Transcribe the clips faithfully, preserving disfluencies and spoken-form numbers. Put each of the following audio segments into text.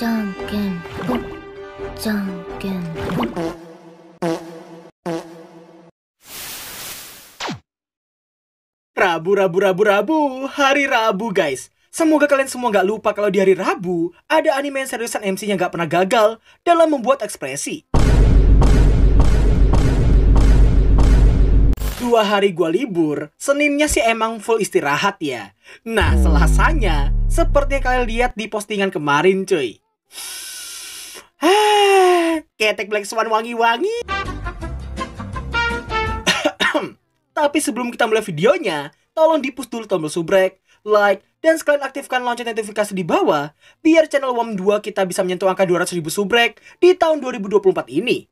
じゃんけんぽん、じゃんけんぽん。Rabu, Rabu, Rabu, Rabu, hari Rabu guys. Semoga kalian semua gak lupa kalau di hari Rabu ada anime yang seriusan M C-nya gak pernah gagal dalam membuat ekspresi. Dua hari gua libur, Seninnya sih emang full istirahat ya. Nah, Selasanya seperti yang kalian lihat di postingan kemarin cuy. Ketek Black Swan wangi-wangi. Tapi sebelum kita mulai videonya, tolong di-push dulu tombol subrek, like, dan sekalian aktifkan lonceng notifikasi di bawah biar channel W A M two kita bisa menyentuh angka dua ratus ribu subrek di tahun dua ribu dua puluh empat ini.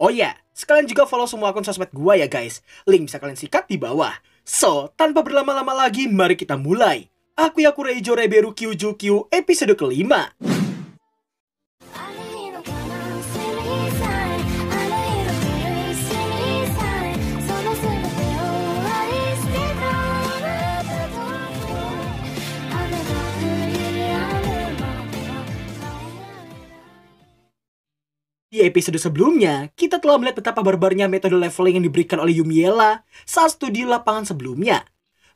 Oh ya, yeah. Sekalian juga follow semua akun sosmed gua ya guys. Link bisa kalian sikat di bawah. So, tanpa berlama-lama lagi, mari kita mulai. Akuyaku Reijou Level sembilan puluh sembilan episode kelima. Di episode sebelumnya, kita telah melihat betapa barbarnya metode leveling yang diberikan oleh Yumiella saat studi lapangan sebelumnya.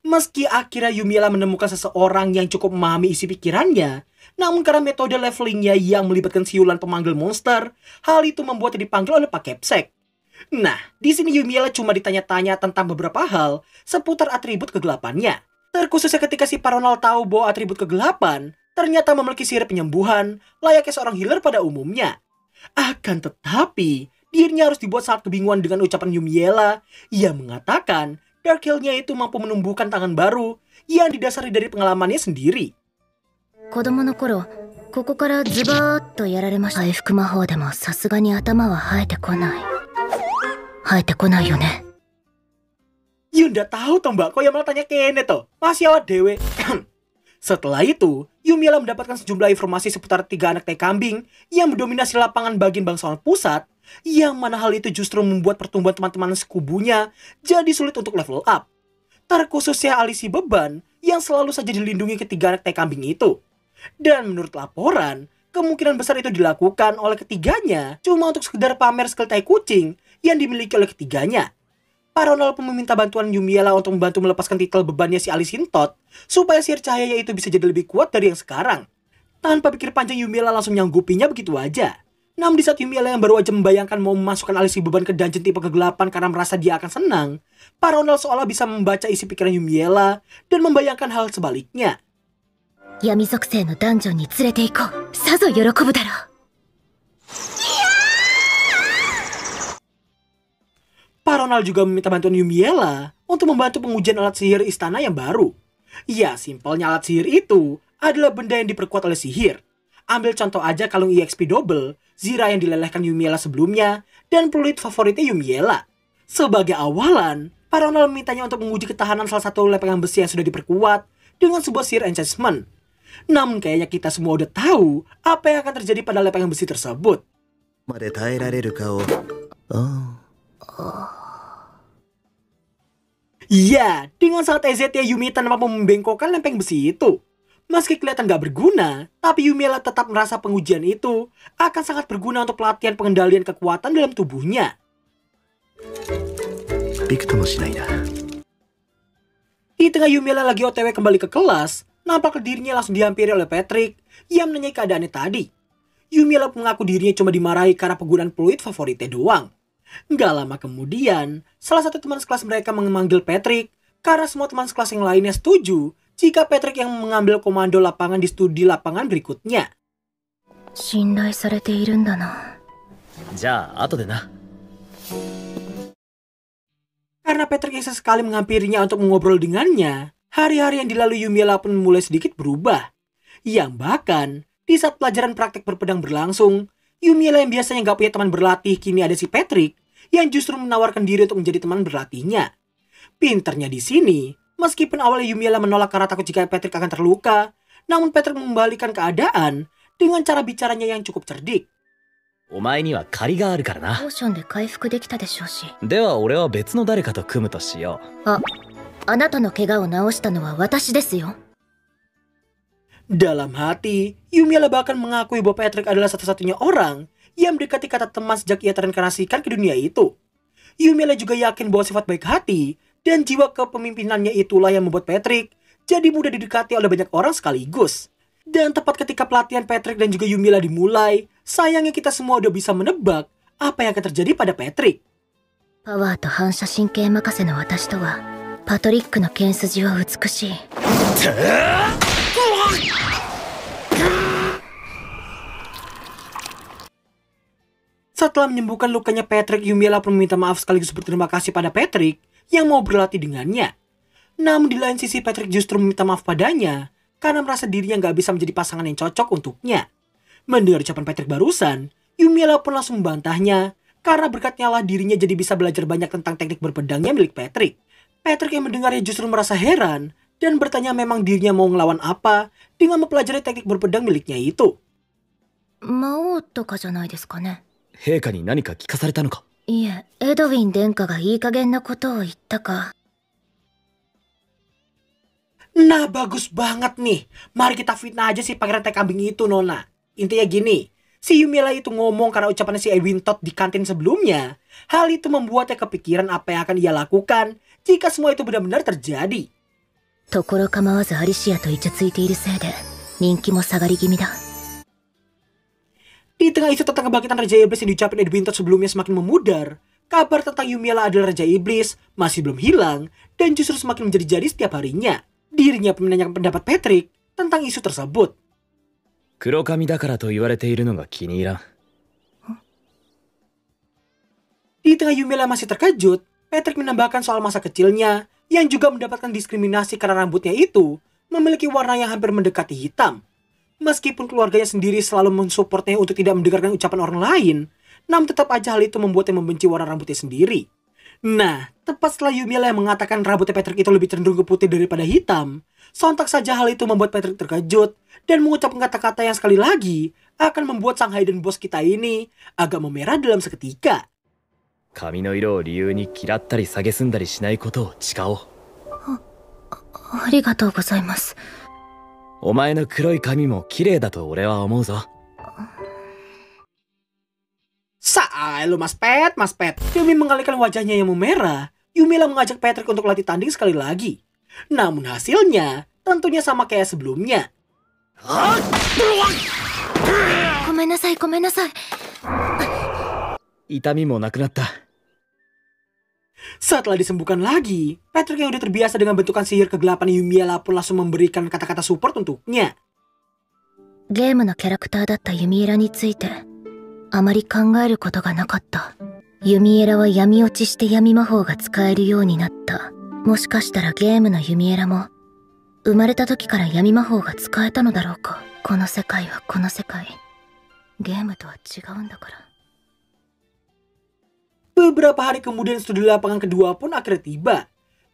Meski akhirnya Yumiella menemukan seseorang yang cukup memahami isi pikirannya, namun karena metode levelingnya yang melibatkan siulan pemanggil monster, hal itu membuatnya dipanggil oleh Pak Kepsek. Nah, di sini Yumiella cuma ditanya-tanya tentang beberapa hal seputar atribut kegelapannya. Terkhususnya ketika si Paronal tahu bahwa atribut kegelapan ternyata memiliki sihir penyembuhan layaknya seorang healer pada umumnya. Akan tetapi, dirinya harus dibuat sangat kebingungan dengan ucapan Yumiella yang mengatakan Dark Hill-nya itu mampu menumbuhkan tangan baru yang didasari dari pengalamannya sendiri. Yunda tahu toh mbak, kok yang malah tanya kene toh, masih awak dewe. Setelah itu, Yumiella mendapatkan sejumlah informasi seputar tiga anak teh kambing yang mendominasi lapangan bagian bangsawan pusat, yang mana hal itu justru membuat pertumbuhan teman-teman sekubunya jadi sulit untuk level up. Terkhususnya Alicia beban yang selalu saja dilindungi ketiga anak teh kambing itu. Dan menurut laporan, kemungkinan besar itu dilakukan oleh ketiganya cuma untuk sekedar pamer skill tai kucing yang dimiliki oleh ketiganya. Paronal pun meminta bantuan Yumiella untuk membantu melepaskan titel bebannya si Alisintot supaya sihir cahaya itu bisa jadi lebih kuat dari yang sekarang. Tanpa pikir panjang Yumiella langsung menyanggupinya begitu aja. Namun di saat Yumiella yang baru aja membayangkan mau memasukkan Alicia beban ke dungeon tipe kegelapan karena merasa dia akan senang, Paronal seolah bisa membaca isi pikiran Yumiella dan membayangkan hal sebaliknya. Yami Sokusei no dungeon ni tsurete ikou. Sa zo yorokobu daro. Paronal juga meminta bantuan Yumiella untuk membantu pengujian alat sihir istana yang baru. Ya, simpelnya alat sihir itu adalah benda yang diperkuat oleh sihir. Ambil contoh aja kalung E X P double, zira yang dilelehkan Yumiella sebelumnya, dan peluit favoritnya Yumiella. Sebagai awalan, Paronal memintanya untuk menguji ketahanan salah satu lepengan besi yang sudah diperkuat dengan sebuah sihir enchantment. Namun kayaknya kita semua udah tahu apa yang akan terjadi pada lepengan besi tersebut. Oh... Ya, dengan saat E Z-nya Yumi tanpa membengkokkan lempeng besi itu. Meski kelihatan gak berguna, tapi Yumiella tetap merasa pengujian itu akan sangat berguna untuk pelatihan pengendalian kekuatan dalam tubuhnya. Di tengah Yumiella lagi O T W kembali ke kelas, nampak dirinya langsung dihampiri oleh Patrick yang menanyai keadaannya tadi. Yumiella mengaku dirinya cuma dimarahi karena penggunaan peluit favoritnya doang. Nggak lama kemudian, salah satu teman sekelas mereka memanggil Patrick karena semua teman sekelas yang lainnya setuju jika Patrick yang mengambil komando lapangan di studi lapangan berikutnya. Karena Patrick yang sesekali menghampirinya untuk mengobrol dengannya, hari-hari yang dilalui Yumiella pun mulai sedikit berubah. Yang bahkan, di saat pelajaran praktek berpedang berlangsung, Yumiella yang biasanya nggak punya teman berlatih, kini ada si Patrick yang justru menawarkan diri untuk menjadi teman berlatihnya. Pinternya di sini, meskipun awalnya Yumiella menolak karena takut jika Patrick akan terluka, namun Patrick membalikan keadaan dengan cara bicaranya yang cukup cerdik. Omae ni wa kari ga aru kara na. Potion de kaifuku dekita deshou shi. Dewa ore wa betsu no dareka to kumu to shiyou. Ah, anata no kega o naoshita no wa watashi desu yo. Dalam hati, Yumiella bahkan mengakui bahwa Patrick adalah satu-satunya orang yang mendekati kata teman sejak ia terinkarnasikan ke dunia itu. Yumiella juga yakin bahwa sifat baik hati dan jiwa kepemimpinannya itulah yang membuat Patrick jadi mudah didekati oleh banyak orang sekaligus. Dan tepat ketika pelatihan Patrick dan juga Yumiella dimulai, sayangnya kita semua udah bisa menebak apa yang akan terjadi pada Patrick. Power dan hansha shinken makase no watashi to wa Patrick no kensuji wa utsukushii. Setelah menyembuhkan lukanya Patrick, Yumiella pun meminta maaf sekaligus berterima kasih pada Patrick yang mau berlatih dengannya. Namun di lain sisi Patrick justru meminta maaf padanya karena merasa dirinya nggak bisa menjadi pasangan yang cocok untuknya. Mendengar ucapan Patrick barusan, Yumiella pun langsung membantahnya karena berkatnya lah dirinya jadi bisa belajar banyak tentang teknik berpedangnya milik Patrick. Patrick yang mendengarnya justru merasa heran dan bertanya memang dirinya mau ngelawan apa dengan mempelajari teknik berpedang miliknya itu. Mau to ka janai desu ka ne? 陛下に何か聞かされたのか? いえ、エドウィン殿下がいい加減なことを言ったか? Nah, bagus banget nih. Mari kita fitnah aja si pangeran teh kambing itu, Nona. Intinya gini, si Yumiella itu ngomong karena ucapannya si Edwin Todd di kantin sebelumnya. Hal itu membuatnya kepikiran apa yang akan ia lakukan jika semua itu benar-benar terjadi. Tokoro kamawazu Alicia to ichutsuite iru seide, ninki mo sagari gimi da. Di tengah isu tentang kebangkitan Raja Iblis yang diucapin Edwin Todd sebelumnya semakin memudar, kabar tentang Yumiella adalah Raja Iblis masih belum hilang dan justru semakin menjadi-jadi setiap harinya. Dirinya pun menanyakan pendapat Patrick tentang isu tersebut. Di tengah Yumiella masih terkejut, Patrick menambahkan soal masa kecilnya yang juga mendapatkan diskriminasi karena rambutnya itu memiliki warna yang hampir mendekati hitam. Meskipun keluarganya sendiri selalu mensupportnya untuk tidak mendengarkan ucapan orang lain, namun tetap aja hal itu membuatnya membenci warna rambutnya sendiri. Nah, tepat setelah Yumiella yang mengatakan rambutnya Patrick itu lebih cenderung ke putih daripada hitam, sontak saja hal itu membuat Patrick terkejut dan mengucapkan kata-kata yang sekali lagi akan membuat Shanghai dan bos kita ini agak memerah dalam seketika. Kami no iro liu ni kirattari sagesundari shinai koto o chikao. Arigatou gozaimasu. Omae no kuroi kami mo kirei da to ore wa omou zo. Saai lu Mas Pet, Mas Pet. Demi mengalihkan wajahnya yang memerah, Yumiella mengajak Patrick untuk latih tanding sekali lagi. Namun hasilnya tentunya sama kayak sebelumnya. Komenasai, komenasai. Itami mo nakunatta. Setelah disembuhkan lagi, Patrick yang udah terbiasa dengan bentukan sihir kegelapan Yumiella pun langsung memberikan kata-kata support untuknya. Game no karakter datta Yumiella ni tsuite amari kangaeru koto ga nakatta. Yumiella wa yami ochi shite yami mahou ga tsukaeru you ni natta. Moshikashitara game no Yumiella mo umareta toki kara yami mahou ga tsukaeta no darou ka? Kono sekai wa kono sekai. Game to wa chigaun da kara. Beberapa hari kemudian studi lapangan kedua pun akhirnya tiba.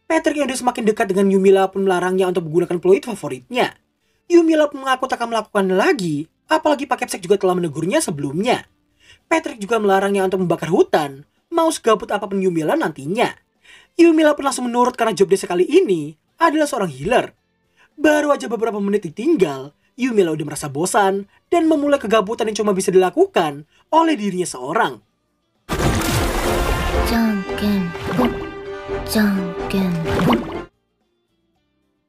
Patrick yang udah semakin dekat dengan Yumiella pun melarangnya untuk menggunakan peluit favoritnya. Yumiella pun mengaku tak akan melakukan lagi, apalagi Pak Kepsek juga telah menegurnya sebelumnya. Patrick juga melarangnya untuk membakar hutan, mau segabut apapun Yumiella nantinya. Yumiella pun langsung menurut karena job desa kali ini adalah seorang healer. Baru aja beberapa menit ditinggal, Yumiella udah merasa bosan dan memulai kegabutan yang cuma bisa dilakukan oleh dirinya seorang. Jangken, jangken.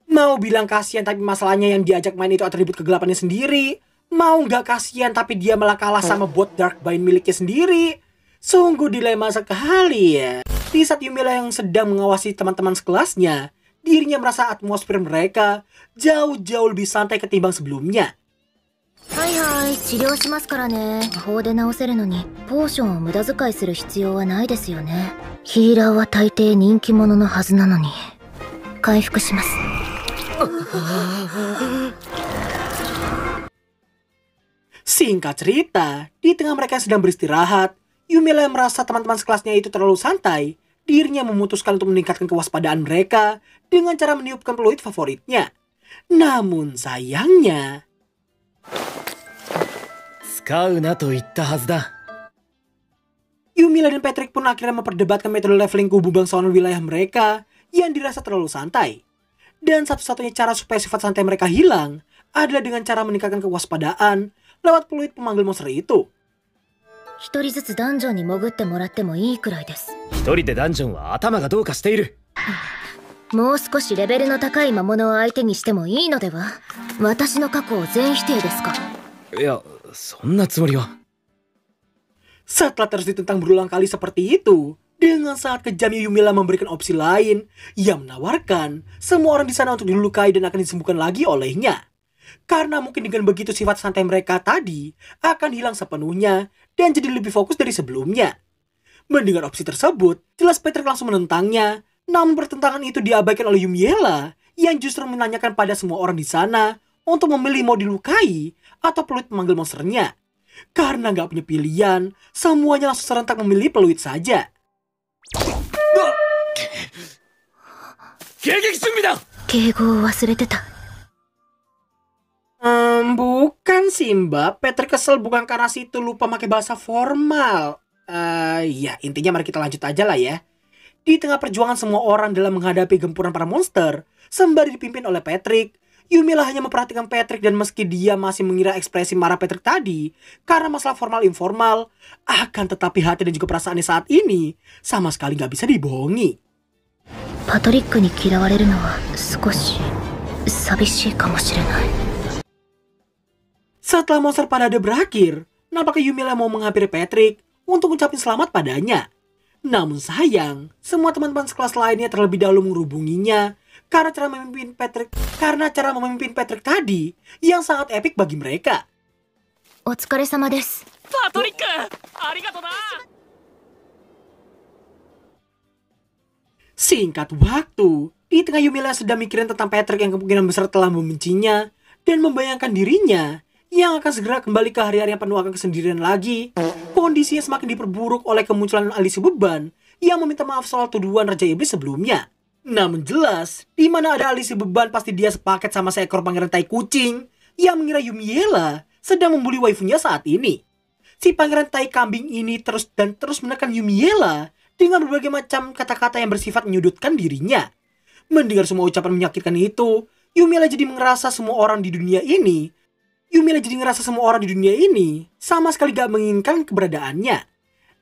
Mau bilang kasihan tapi masalahnya yang diajak main itu atribut kegelapannya sendiri. Mau nggak kasihan tapi dia malah kalah sama bot Darkbind miliknya sendiri. Sungguh dilema sekali ya. Di saat Yumiella yang sedang mengawasi teman-teman sekelasnya, dirinya merasa atmosfer mereka jauh-jauh lebih santai ketimbang sebelumnya. Hai hai, chiryo shimasu kara ne. Mahou de naoseru no ni potion o mudazukai suru hitsuyou wa nai desu yo ne. Healer wa taitei ninki mono no hazu nano ni. Kaifuku shimasu. Singkat cerita, di tengah mereka yang sedang beristirahat, Yumiella yang merasa teman-teman sekelasnya itu terlalu santai, dirinya memutuskan untuk meningkatkan kewaspadaan mereka dengan cara meniupkan peluit favoritnya. Namun sayangnya... Yumiella dan Patrick pun akhirnya memperdebatkan metode leveling kubu bangsawan wilayah mereka yang dirasa terlalu santai. Dan satu-satunya cara supaya sifat santai mereka hilang adalah dengan cara meningkatkan kewaspadaan lewat peluit pemanggil monster itu. Setelah terus ditentang berulang kali seperti itu, dengan sangat kejamnya Yumiella memberikan opsi lain yang menawarkan semua orang di sana untuk dilukai dan akan disembuhkan lagi olehnya. Karena mungkin dengan begitu sifat santai mereka tadi akan hilang sepenuhnya dan jadi lebih fokus dari sebelumnya. Mendengar opsi tersebut, jelas Patrick langsung menentangnya, namun pertentangan itu diabaikan oleh Yumiella yang justru menanyakan pada semua orang di sana untuk memilih mau dilukai atau peluit memanggil monsternya. Karena nggak punya pilihan, semuanya langsung serentak memilih peluit saja. Hmm, bukan sih mbak, Patrick kesel bukan karena situ lupa pakai bahasa formal. Uh, ya intinya mari kita lanjut aja lah ya. Di tengah perjuangan semua orang dalam menghadapi gempuran para monster, sembari dipimpin oleh Patrick, Yumiella hanya memperhatikan Patrick, dan meski dia masih mengira ekspresi marah Patrick tadi karena masalah formal informal, akan tetapi hati dan juga perasaannya saat ini sama sekali nggak bisa dibohongi. Patrick ni kirawareru no wa sukoshi sabishii kamoshirenai. Setelah monster parade berakhir, nampaknya Yumiella mau menghampiri Patrick untuk ucapin selamat padanya. Namun sayang, semua teman-teman sekelas lainnya terlebih dahulu menghubunginya karena cara memimpin Patrick karena cara memimpin Patrick tadi yang sangat epik bagi mereka. Otsukaresama desu. Patrick, arigatou na. Singkat waktu, di tengah Yumiella sedang mikirin tentang Patrick yang kemungkinan besar telah membencinya dan membayangkan dirinya yang akan segera kembali ke hari-hari yang penuh akan kesendirian lagi, kondisinya semakin diperburuk oleh kemunculan Alicia Beban yang meminta maaf soal tuduhan Raja Iblis sebelumnya. Namun jelas, di mana ada Alicia Beban pasti dia sepaket sama seekor pangeran tai kucing yang mengira Yumiella sedang membuli waifunya saat ini. Si pangeran tai kambing ini terus dan terus menekan Yumiella dengan berbagai macam kata-kata yang bersifat menyudutkan dirinya. Mendengar semua ucapan menyakitkan itu, Yumiella jadi ngerasa semua orang di dunia ini, Yumiella jadi ngerasa semua orang di dunia ini sama sekali gak menginginkan keberadaannya.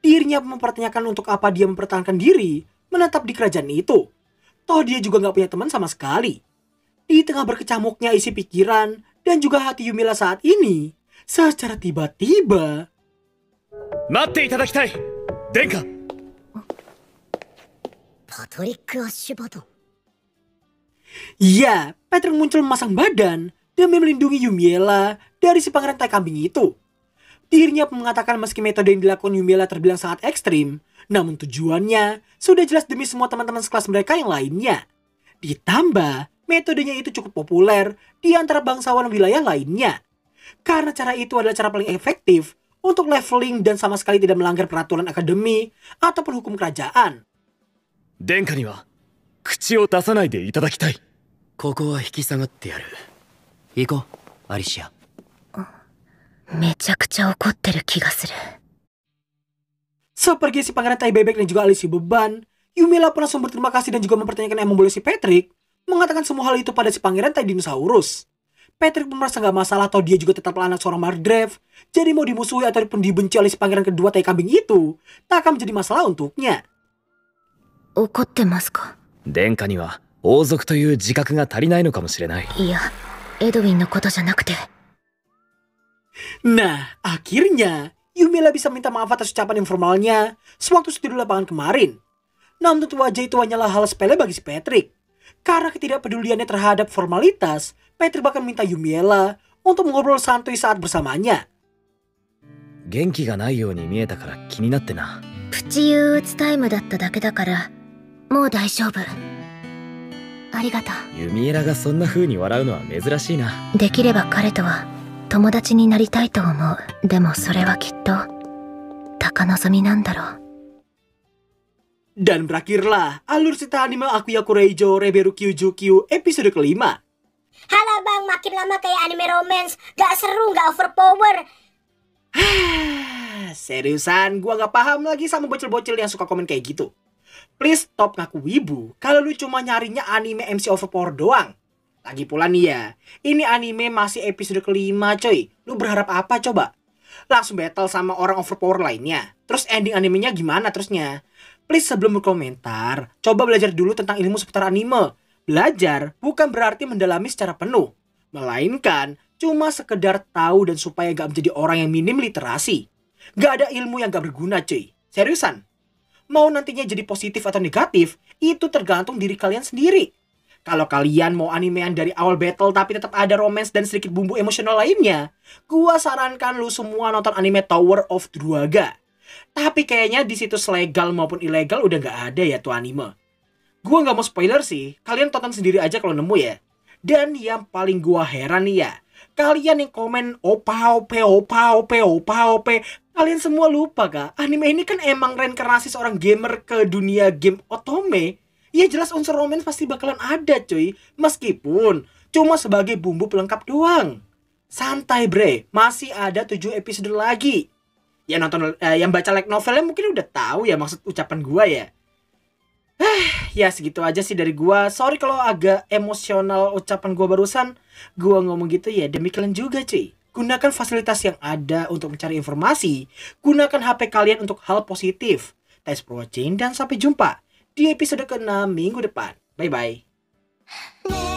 Dirinya mempertanyakan untuk apa dia mempertahankan diri menetap di kerajaan itu. Toh dia juga gak punya teman sama sekali. Di tengah berkecamuknya isi pikiran dan juga hati Yumiella saat ini, secara tiba-tiba, "Matte itadakitai, Denka." Ya, Patrick muncul memasang badan demi melindungi Yumiella dari si pangeran tai kambing itu. Dirinya mengatakan meski metode yang dilakukan Yumiella terbilang sangat ekstrim, namun tujuannya sudah jelas demi semua teman-teman sekelas mereka yang lainnya. Ditambah, metodenya itu cukup populer di antara bangsawan wilayah lainnya. Karena cara itu adalah cara paling efektif untuk leveling dan sama sekali tidak melanggar peraturan akademi ataupun hukum kerajaan. Denka ni wa kuchi o dasanai de itadakitai. Koko wa hikisagatte yaru. Iko, Alicia. Mechakucha okotteru ki ga suru. Seperti si pangeran tai bebek dan juga Alicia Beban, Yumiella pun langsung berterima kasih dan juga mempertanyakan emang boleh si Patrick mengatakan semua hal itu pada si pangeran tai dinosaurus. Patrick pun merasa nggak masalah atau dia juga tetaplah anak seorang margrave, jadi mau dimusuhi ataupun dibenci oleh si pangeran kedua tai kambing itu tak akan menjadi masalah untuknya. Denka ni wa ouzoku toyuu jikaku ga tarinai no kamoshirenai. Iya, Edwin no koto janakute. Nah, akhirnya Yumiella bisa minta maaf atas ucapan informalnya sewaktu studi lapangan kemarin. Namun tentu aja itu hanyalah hal sepele bagi si Patrick. Karena ketidakpeduliannya terhadap formalitas, Patrick bahkan minta Yumiella untuk mengobrol santuy saat bersamanya. Genki ga nai you ni mieta kara kininatte na. Puchi yuutsu time datta dake da kara. Mou daijoubu. Arigatou. Yumiella ga sonna fuu ni warau no wa mezurashii na. Dekireba kare to wa tomodachi ni naritai to omou. Demo sore wa kitto takanozomi nan darou. Dan berakhirlah alur cerita anime Akuyaku Reijou Level sembilan puluh sembilan episode kelima. Halo bang, makin lama kayak anime romance, gak seru, gak overpower. Seriusan, gua gak paham lagi sama bocil-bocil yang suka komen kayak gitu. Please stop ngaku wibu kalau lu cuma nyarinya anime M C overpower doang. Lagi pula nih ya, ini anime masih episode kelima coy. Lu berharap apa coba? Langsung battle sama orang overpower lainnya. Terus ending animenya gimana terusnya? Please sebelum berkomentar, coba belajar dulu tentang ilmu seputar anime. Belajar bukan berarti mendalami secara penuh. Melainkan cuma sekedar tahu dan supaya gak menjadi orang yang minim literasi. Gak ada ilmu yang gak berguna cuy. Seriusan. Mau nantinya jadi positif atau negatif, itu tergantung diri kalian sendiri. Kalau kalian mau animean dari awal battle tapi tetap ada romance dan sedikit bumbu emosional lainnya, gua sarankan lu semua nonton anime Tower of Druaga. Tapi kayaknya di situs legal maupun ilegal udah nggak ada ya tuh anime. Gua nggak mau spoiler sih, kalian tonton sendiri aja kalau nemu ya. Dan yang paling gua heran nih ya, kalian yang komen opa ope opa ope opa ope, kalian semua lupa kah? Anime ini kan emang reinkarnasi seorang gamer ke dunia game otome. Ya jelas unsur romance pasti bakalan ada cuy. Meskipun cuma sebagai bumbu pelengkap doang. Santai bre, masih ada tujuh episode lagi. Ya nonton, eh, yang baca light novelnya mungkin udah tahu ya maksud ucapan gua ya. Eh, ya segitu aja sih dari gua. Sorry kalau agak emosional ucapan gua barusan. Gua ngomong gitu ya demi kalian juga cuy. Gunakan fasilitas yang ada untuk mencari informasi. Gunakan H P kalian untuk hal positif. Thanks for watching dan sampai jumpa di episode keenam minggu depan. Bye-bye.